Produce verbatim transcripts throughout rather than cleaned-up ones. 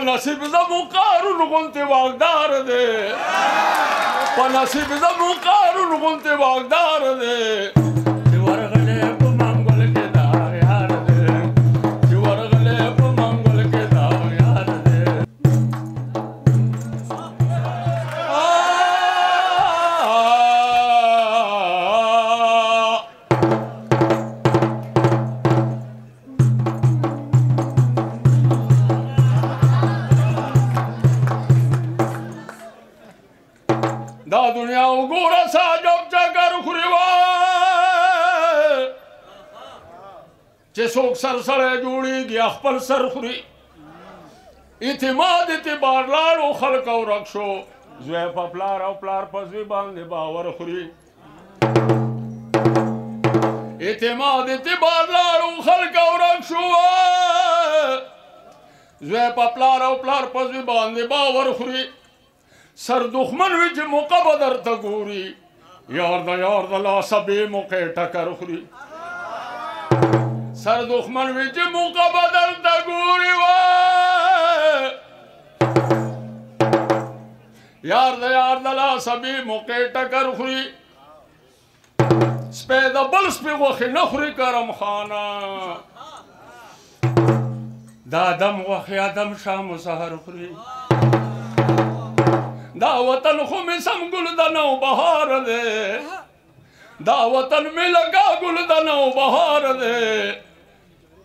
नसीब दा मुकारू नुगुंते वागदार दे नसीब दा मुकारू नुगुंते वागदार दे सर सरे जोड़ी गया पर सर खुरी इतिमाद इतिबार लाड़ो खलक और रक्षो जो पपलार अपलार पसवी बांधे बावर खुरी इतिमाद इतिबार लाड़ो खलक और रक्षो जो पपलार अपलार पसवी बांधे बावर खुरी सर दुश्मन विच मुकबदर तगूरी यार दा यार दा ला सबे मुके टकर खुरी सर दुश्मन विच मुका बदल तगूरी यार द यार दला सभी मुके टकर खुरी स्पेद बल्स पे वखे नखरी करम खाना दादम वखे आदम शाम सहर खुरी दावतन खुम सम गुल दनो बहार दे दावतन में लगा गुल दनो बहार दे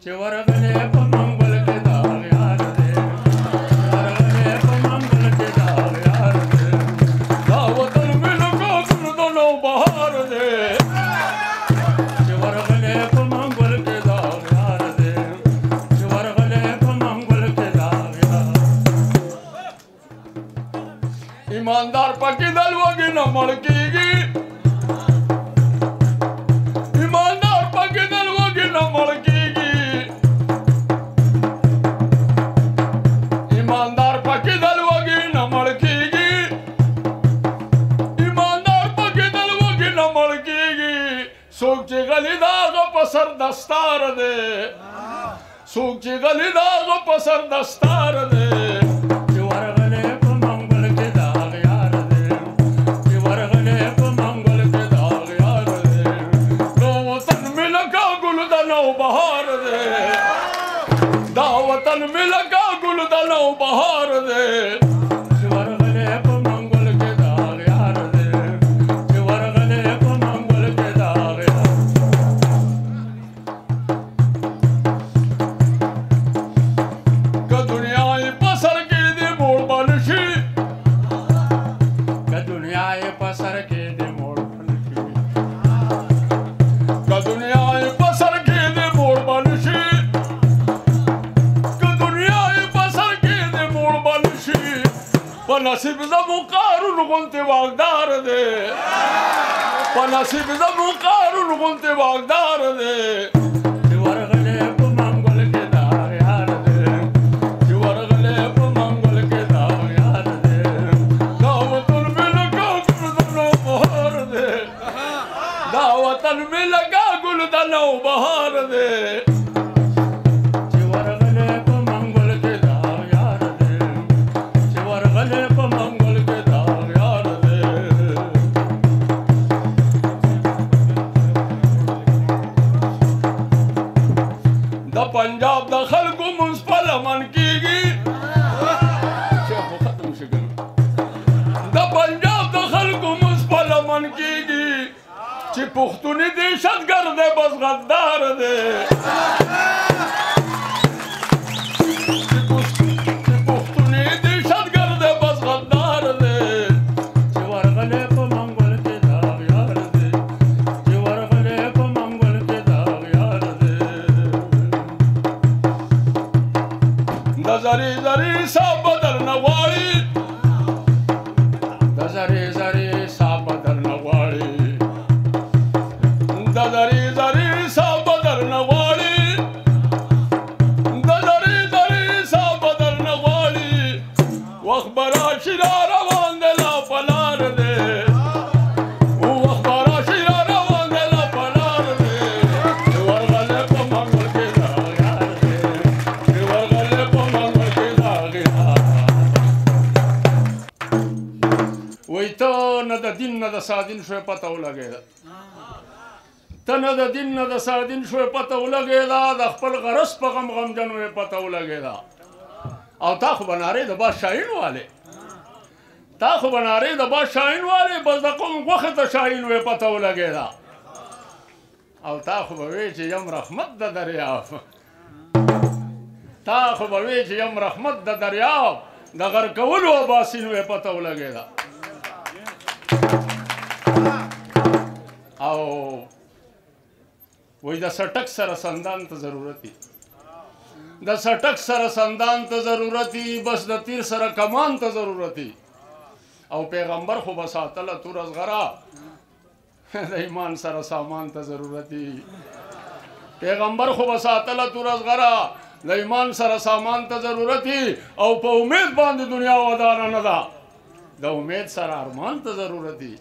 चिवर गले पमंगल के दाल यार दे चिवर गले पमंगल के दाल यार दे दावतन में लगा गुल दनो बहार दे चिवर गले पमंगल के दाल यार दे चिवर गले पमंगल के दाल यार ईमानदार पकी दल वगी न मड़कीगी ईमानदार पकी दल वगी न मड़की पसर दस्तार दे सूखी गली दाग पसर दस्तार दे चिवर गले पमंगल के दाग यार दे चिवर गले पमंगल के दाग यार दे दावतन में लगा गुल दनो बहार दे दावतन में लगा गुल दनो बहार दे चिवर गले पमंगल के दाग यार दे चिवर गले पमंगल के दाग नसीब दा मुकारू नुगुंते वागदार दे नसीब दा मुकारू नुगुंते वागदार दे चिवर गले पमंगल के दाग यार दे चिवर गले पमंगल के दाग यार दे दावतन में लगा गुल दनो बहार दे दावतन में लगा गुल दनो बहार दे पंजाब दखल को मुंसपल अमन की गई द पंजाब दखल को मुंसपल अमन की गई चिपुख्तुनी दहशत गर्द बस गद्दार दे चिपुख्तुनी दहशत गर्द बस गद्दार दे चिवर गले पमंगल के दाग यार दे चिवर गले पमंगल के दाग यार दे दरी दरी सा बदर नवाड़ी दरी दरी सा बदर नवाड़ी दरी दरी सा बदर नवाड़ी दरी दरी सा बदर नवाड़ी वखबरा शिरा रवान दिला पलार दे वखबरा शिरा रवान दिला पलार दे चिवर गले पमंगल के दाग यार दे चिवर गले पमंगल के दाग यार दिन न दसा दिन शो पता लगेगा तन द दिन न दसा दिन शो पता लगेगा द खपल गरस पगम गम जन पता लगेगा अवताख बना रहे दबा शाहीन वाले ताख बना रहे दबा शाहीन वाले बस दम वक्त शाहीन वे पता लगेगा अवताख बवेच यम रहमत द दरियाव ताख बवेच यम रहमत द दरियाव दगर कवल व बासिन वे पता लगेगा आओ वही द सटक सर संदांत जरूरती द सटक सर संदांत जरूरती बस द तीर सर कमान त जरूरती और पैगंबर खूब सातल तुर असगरा ईमान सर सामान त जरूरती पैगंबर खूब सातल तुर असगरा ईमान सर सामान त जरूरती और प उम्मीद बांध दुनिया वदाना नदा द उम्मीद सर अरमान त जरूरती।